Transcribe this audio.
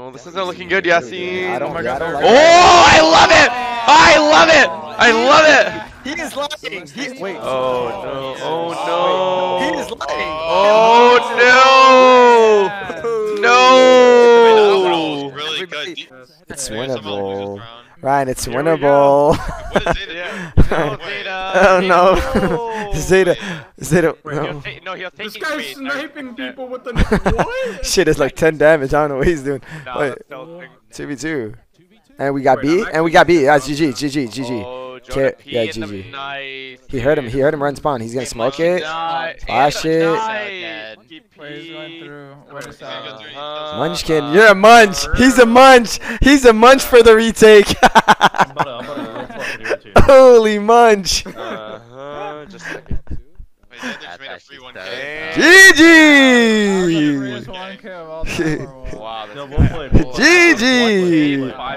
Oh, this isn't looking good, Yasin. Oh my God. Oh, I love it! I love it! I love it! He is lying! Wait. Oh no! Oh no! He is lying! Oh no! No! Really good. It's winnable, Ryan. It's winnable. Oh no! Zeta. Zeta. No. This guy's sniping people with the. What? Shit, it's like 10 damage. I don't know what he's doing. Wait. 2v2. And we got B. And we got B. That's GG. GG. GG. Yeah, GG. He heard him. He heard him run spawn. He's gonna smoke it. Flash it. Munchkin. You're a munch. He's a munch. He's a munch for the retake. Holy munch. Just a second. GG! GG!